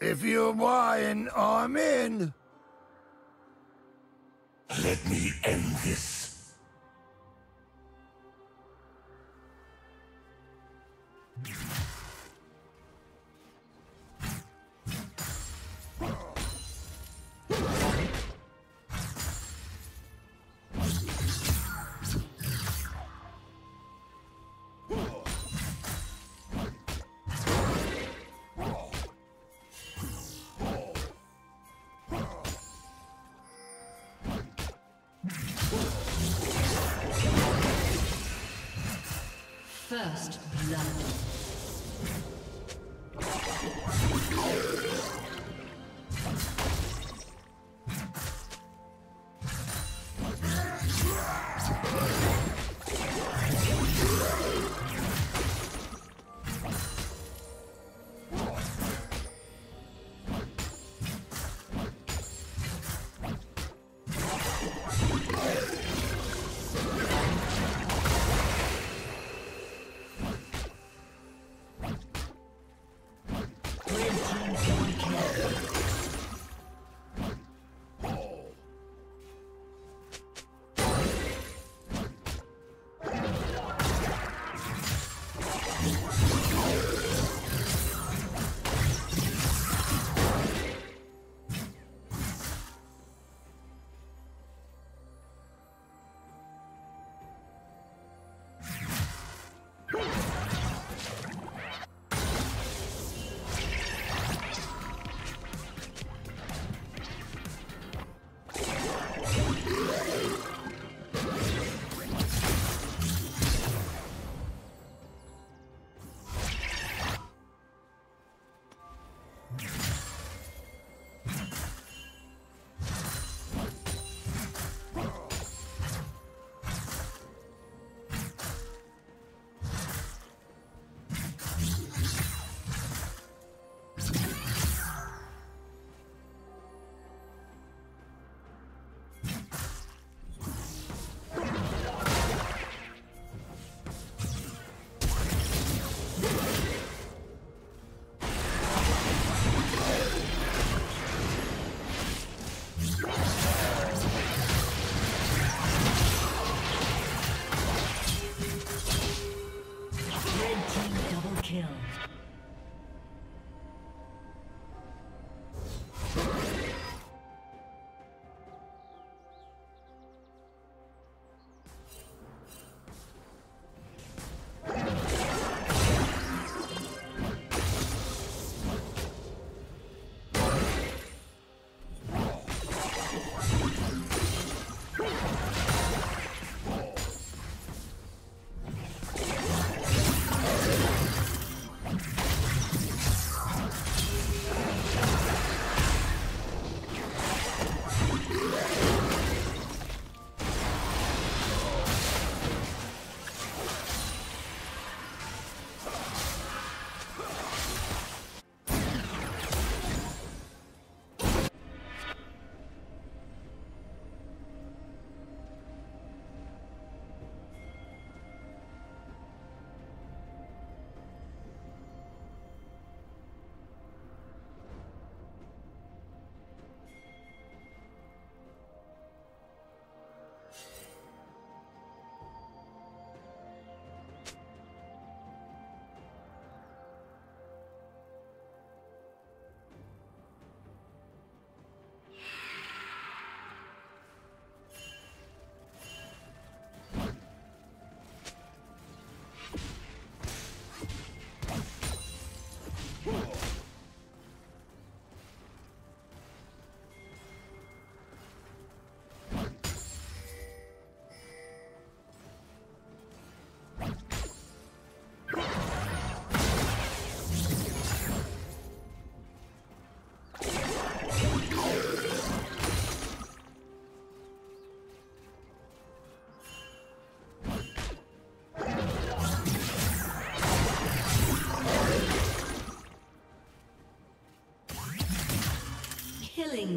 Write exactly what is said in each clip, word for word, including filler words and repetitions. If you're buying, I'm in. Let me end this. First blood. Killing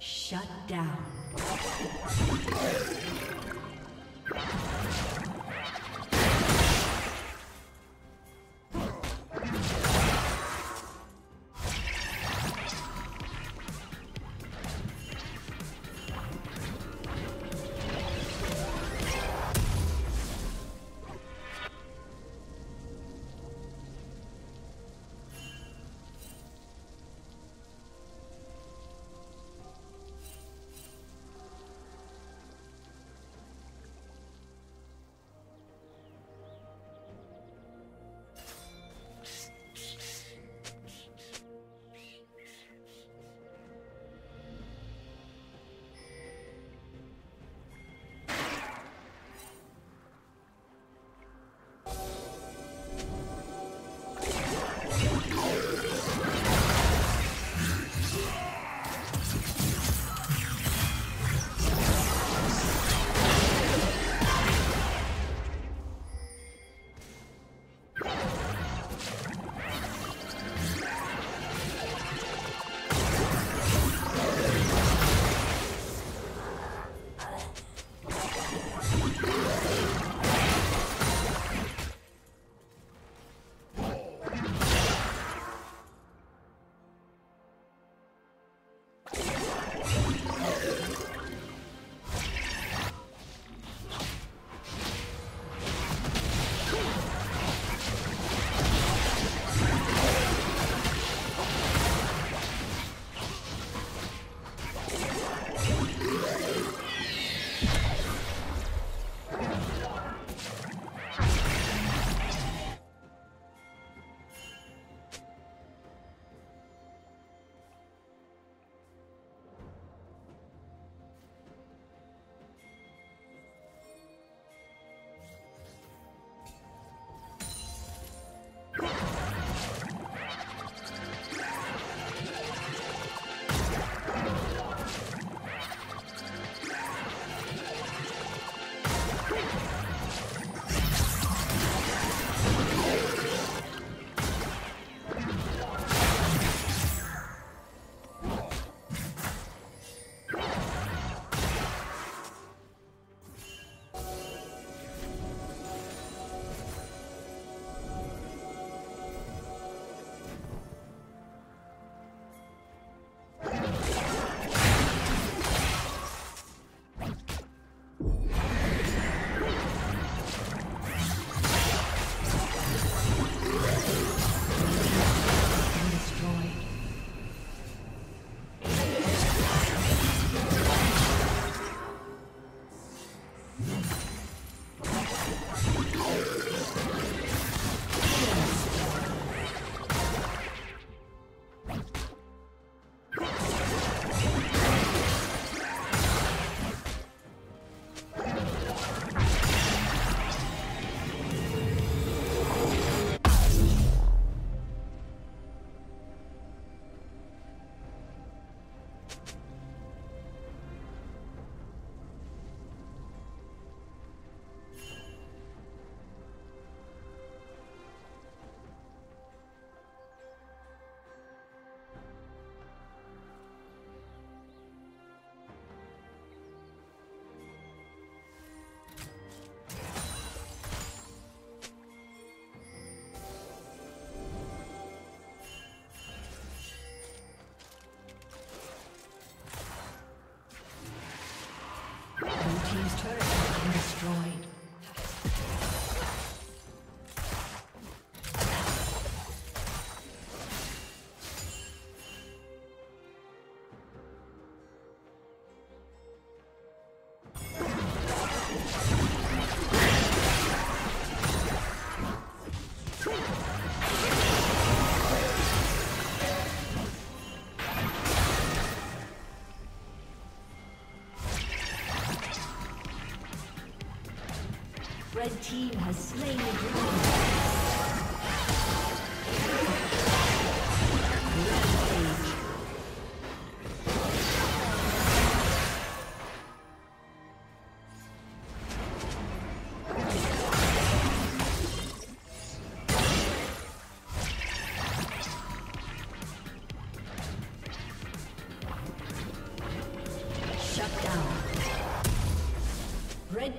Shut down. team's turret has been destroyed. Red team has slain the dragon. Red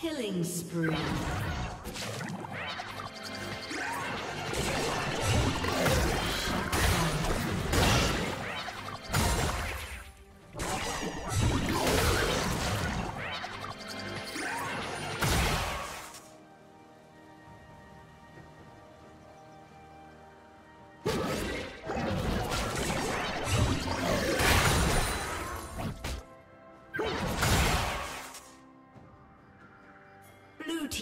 Killing spree.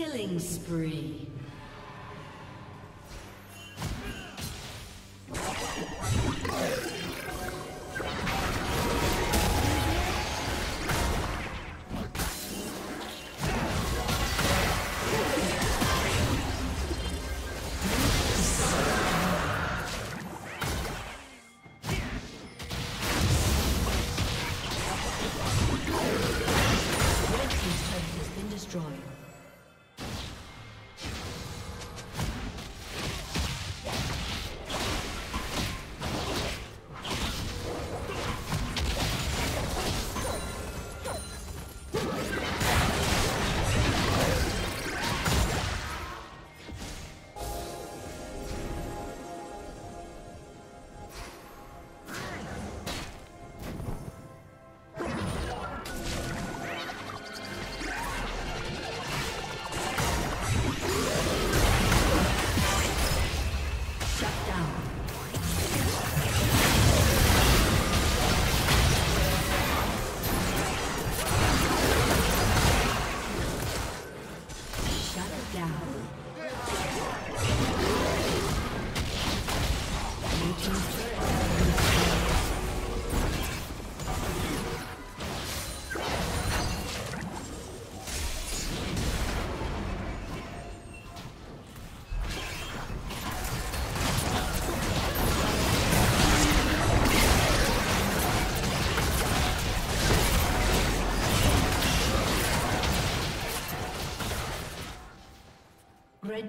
Killing spree. The red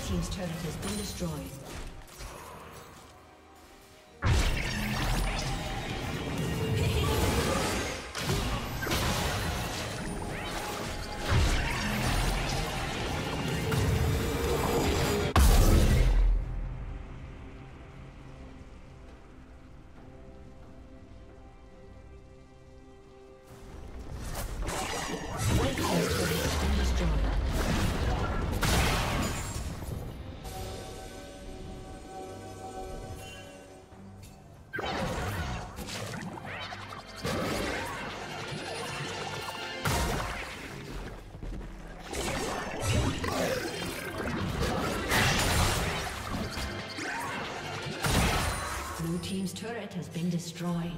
Team's turret has been destroyed. Team's turret has been destroyed.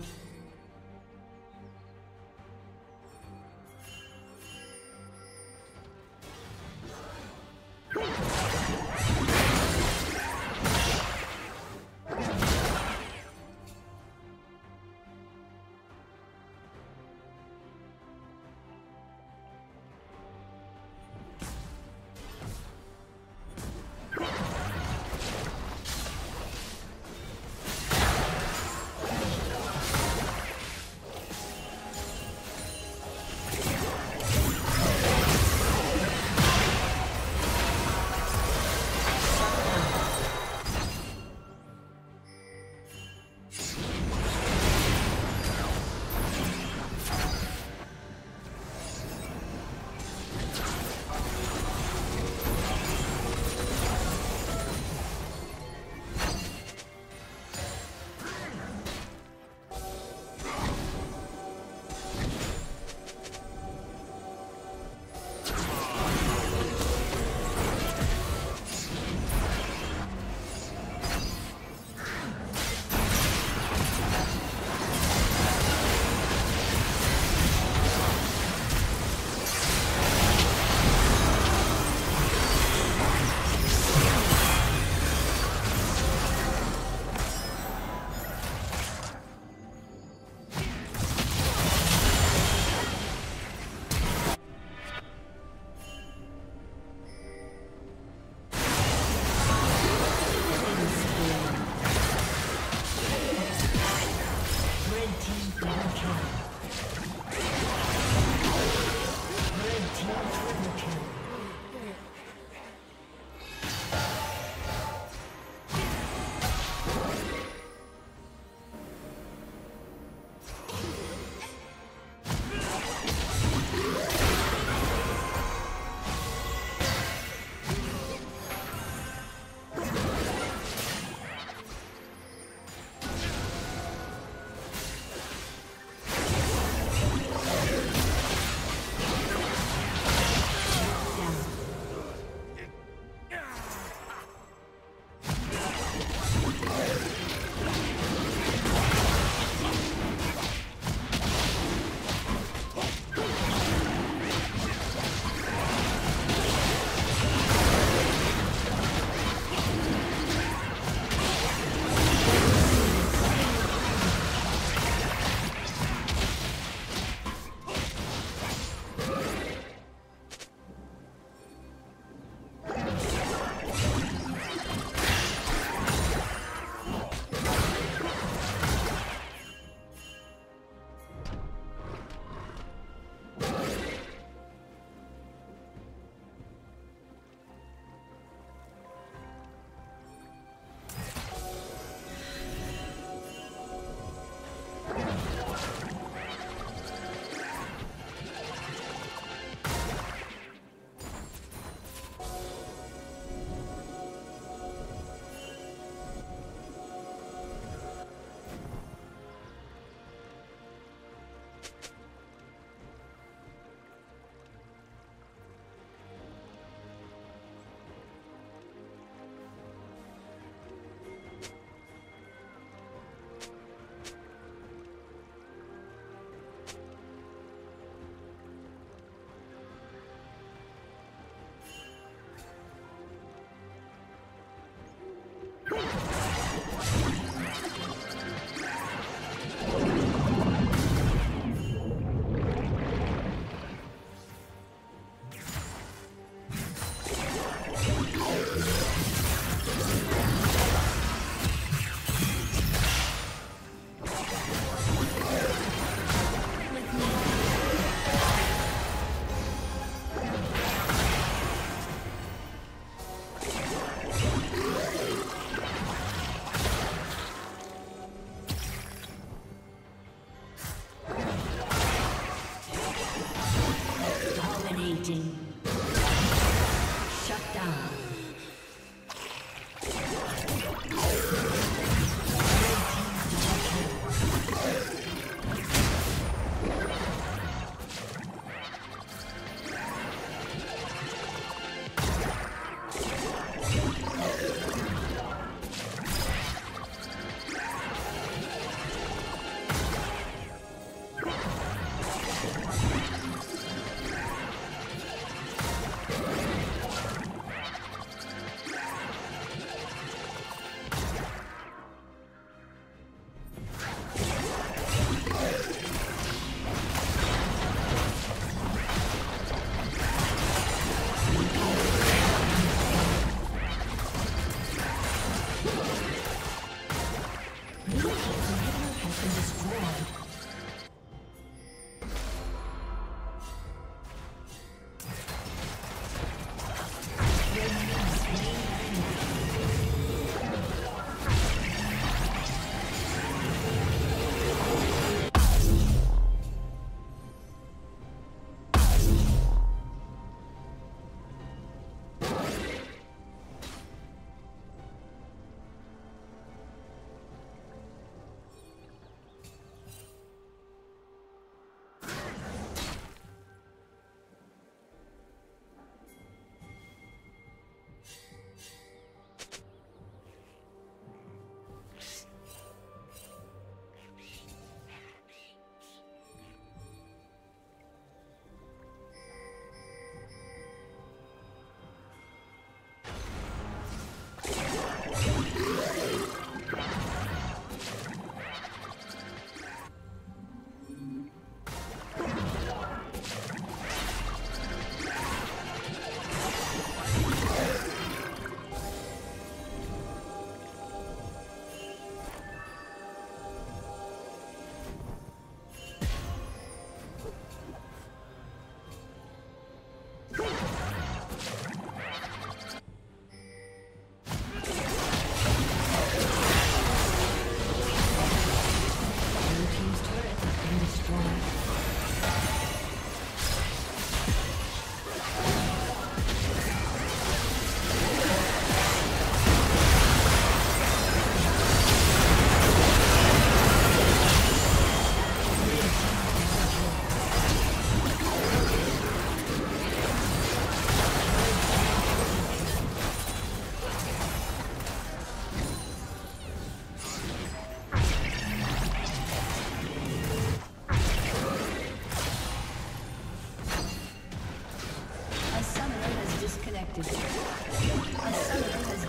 been destroyed.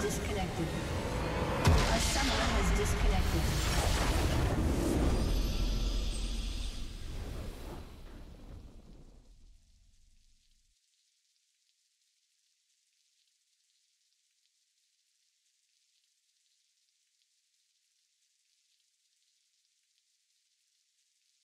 Disconnected. A summoner has disconnected.